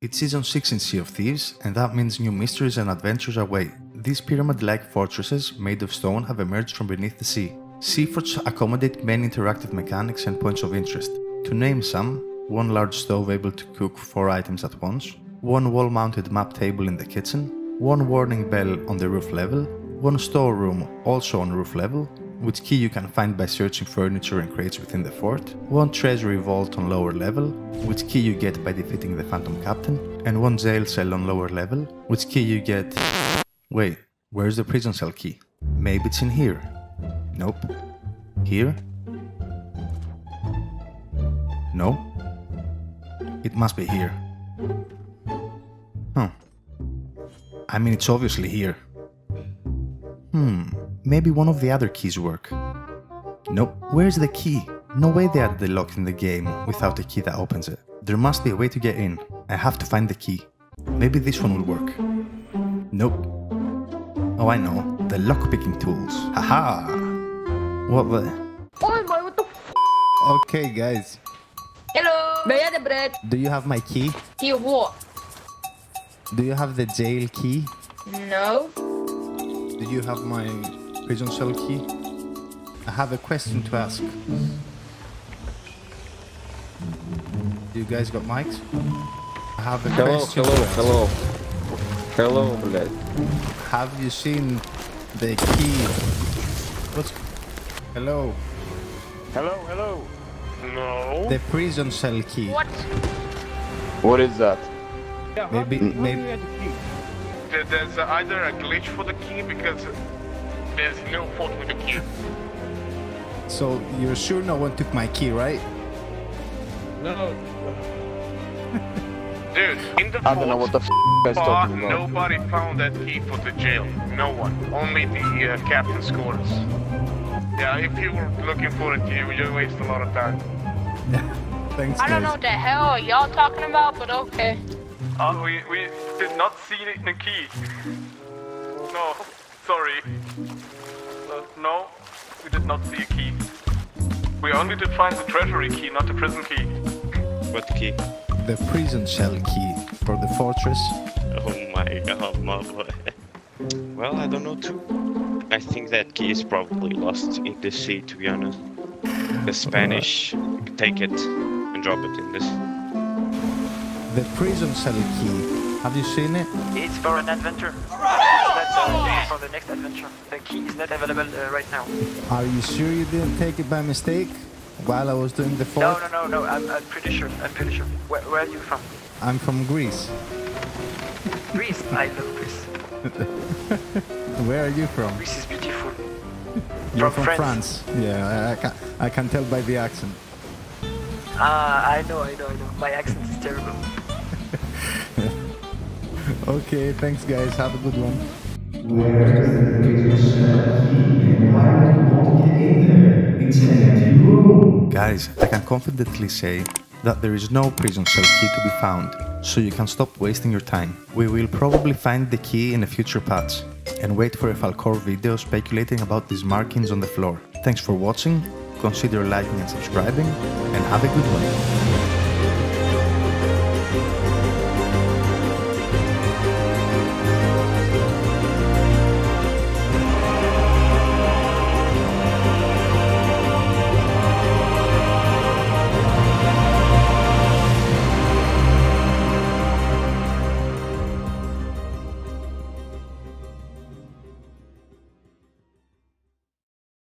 It's Season 6 in Sea of Thieves, and that means new mysteries and adventures await. These pyramid-like fortresses made of stone have emerged from beneath the sea. Seaforts accommodate many interactive mechanics and points of interest. To name some: one large stove able to cook 4 items at once, one wall-mounted map table in the kitchen, one warning bell on the roof level, one storeroom also on roof level, which key you can find by searching furniture and crates within the fort, one treasury vault on lower level, which key you get by defeating the Phantom Captain, and one jail cell on lower level, which key you get... Wait, where's the prison cell key? Maybe it's in here. Nope. Here? No. It must be here. Huh. I mean, it's obviously here. Maybe one of the other keys work. Nope. Where's the key? No way they added the lock in the game without a key that opens it. There must be a way to get in. I have to find the key. Maybe this one will work. Nope. Oh, I know. The lockpicking tools. Haha! What the... Oh my, what the f***? Okay, guys. Hello! Bread, bread. Do you have my key? Key what? Do you have the jail key? No. Do you have my prison cell key? I have a question to ask. You guys got mics? I have a question. Hello, to ask. Hello, blade. Have you seen the key? What's... Hello? Hello, hello? No. The prison cell key. What? What is that? Yeah, maybe... There's either a glitch for the key, because there's no fault with the key. So, you're sure no one took my key, right? No. Dude, in the fort, nobody found that key for the jail. No one. Only the captain's quarters. Yeah, if you were looking for it, you would waste a lot of time. Thanks, I don't know what the hell y'all talking about, but okay. We did not see the key. No, sorry. No, we did not see a key. We only did find the treasury key, not the prison key. What key? The prison cell key for the fortress. Oh my god, mother. Well, I don't know too. I think that key is probably lost in the sea, to be honest. The Spanish take it and drop it in this. The prison cell key. Have you seen it? It's for an adventure. That's for the next adventure. The key is not available right now. Are you sure you didn't take it by mistake while I was doing the fort? No. I'm pretty sure. Where are you from? I'm from Greece. Greece? I love Greece. Where are you from? Greece is beautiful. You're from France. Yeah, I can tell by the accent. I know. My accent is terrible. Okay, thanks guys, have a good one. Where is the and why won't get in there? It's an room. Guys, I can confidently say that there is no prison cell key to be found, so you can stop wasting your time. We will probably find the key in a future patch, and wait for a Falcor video speculating about these markings on the floor. Thanks for watching, consider liking and subscribing, and have a good one.